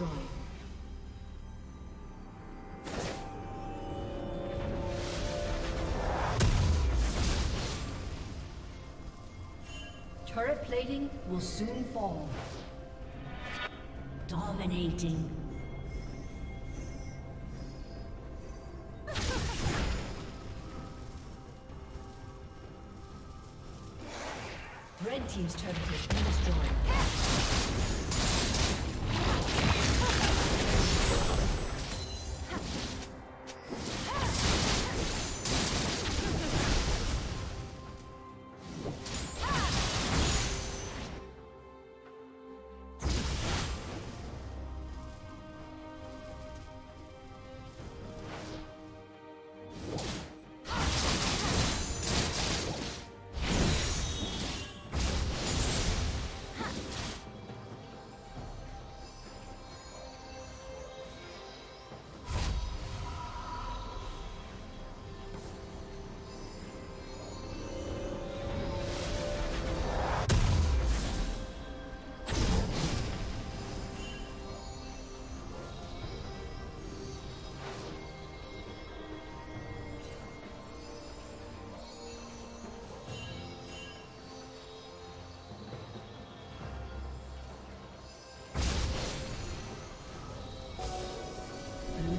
destroyed. Turret plating will soon fall. Dominating. Red team's turret has been destroyed.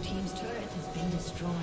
Team's turret has been destroyed.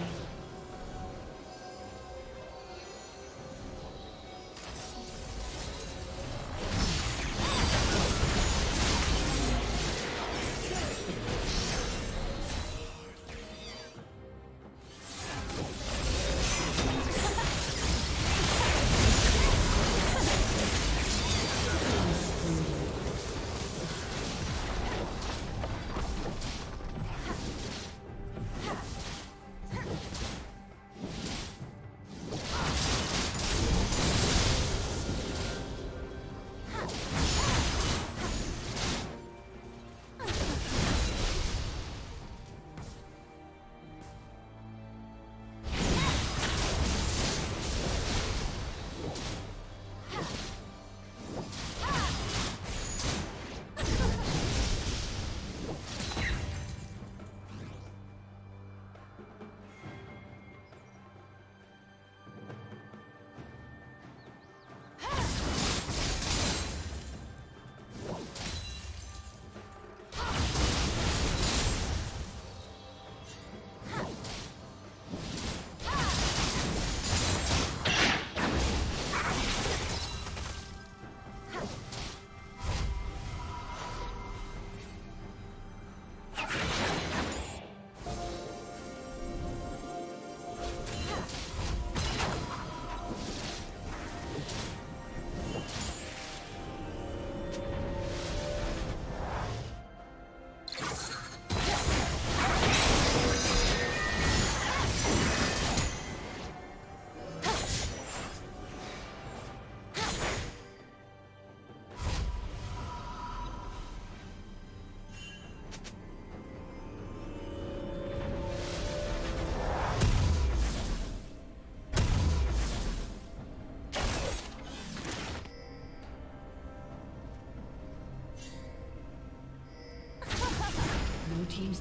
Team's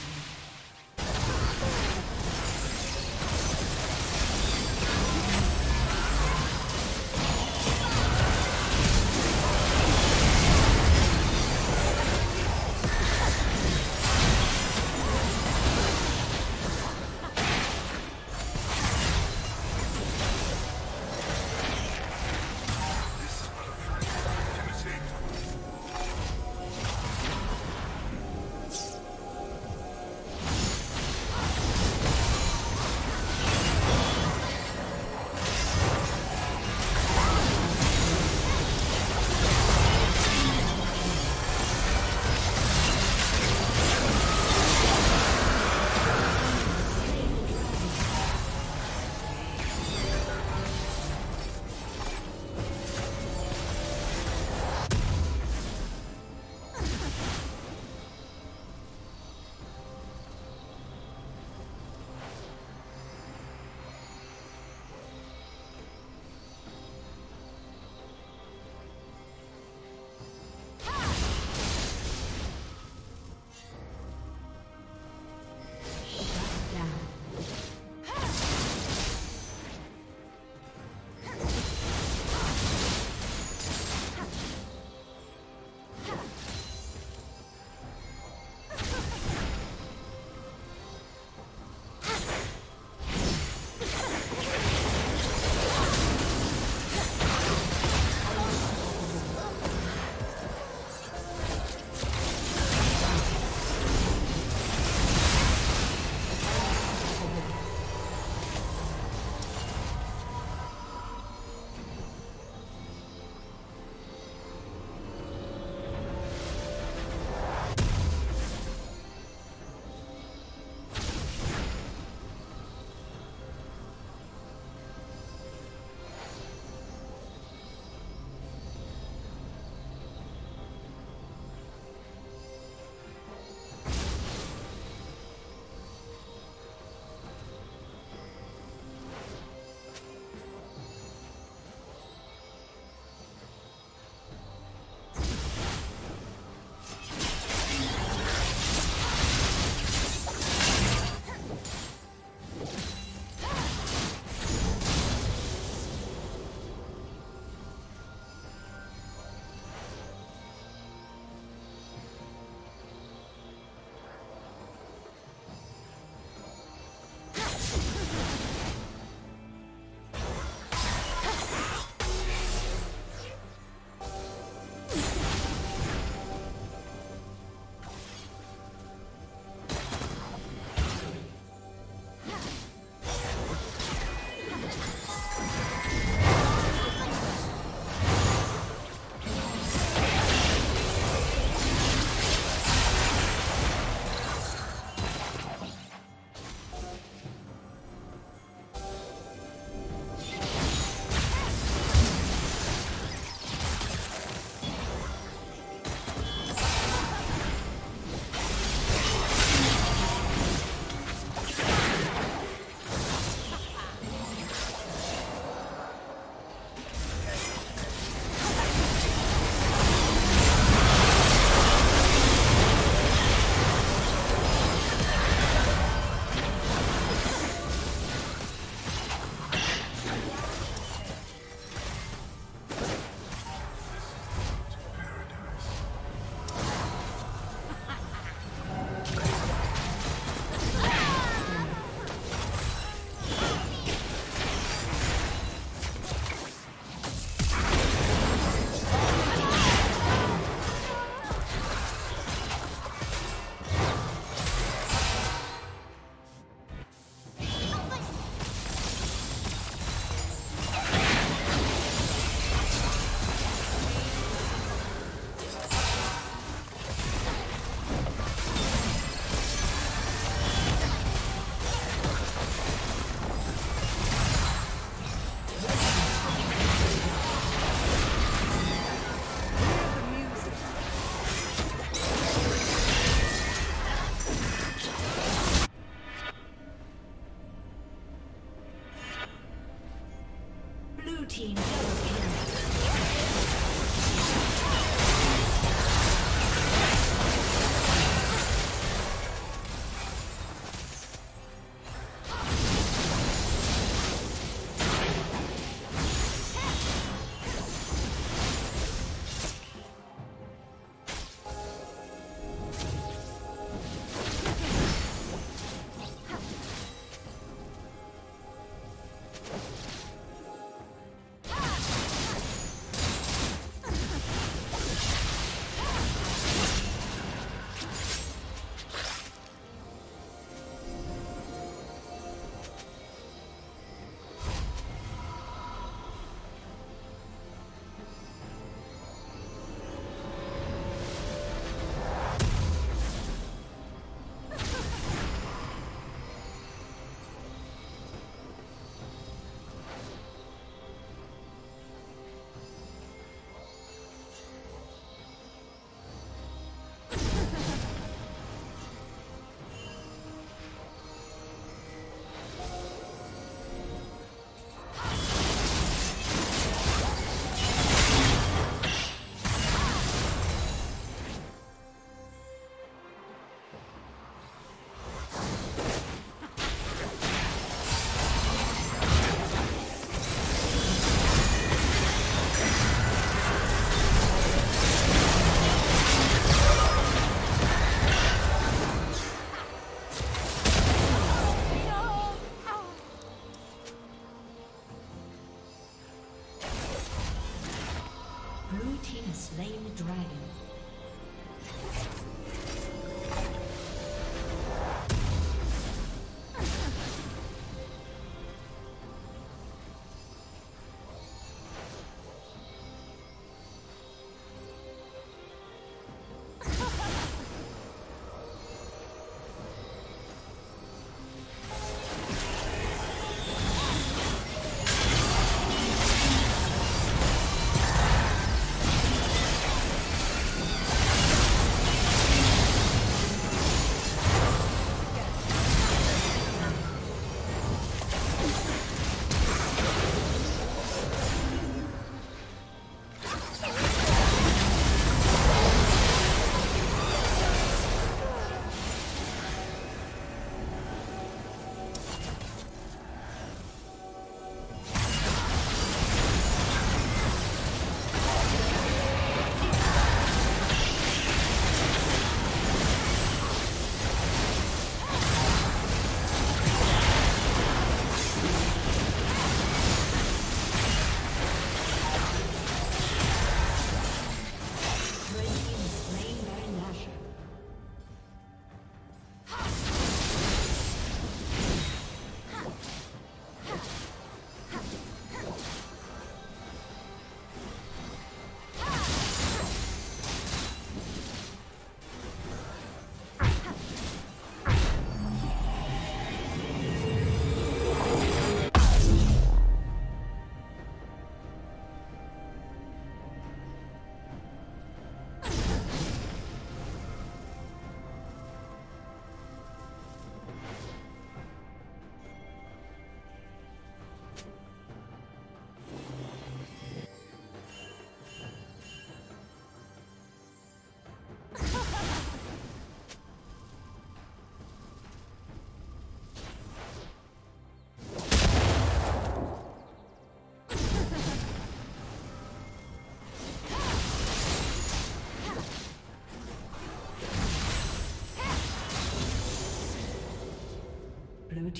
Blue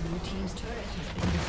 Blue team's turret has been destroyed.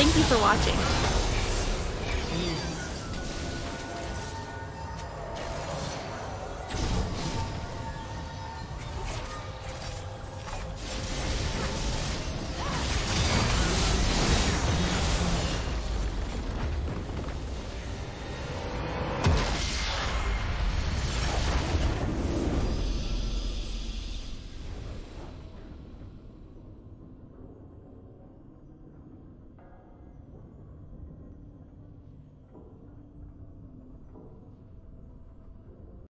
Thank you for watching.